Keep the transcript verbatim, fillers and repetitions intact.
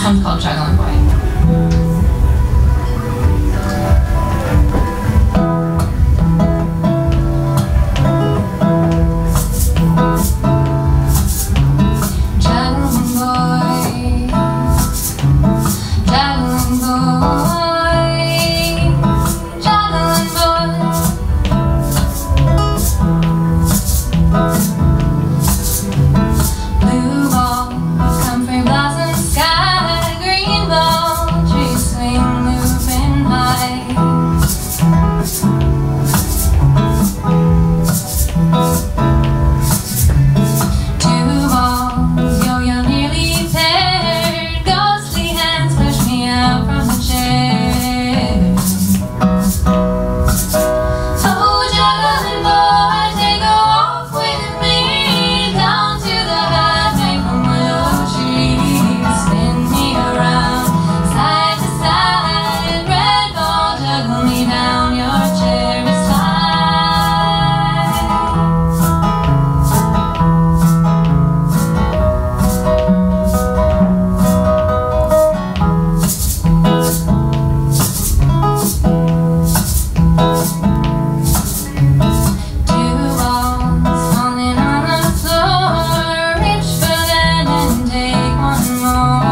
That song's called Juggling Boy. No.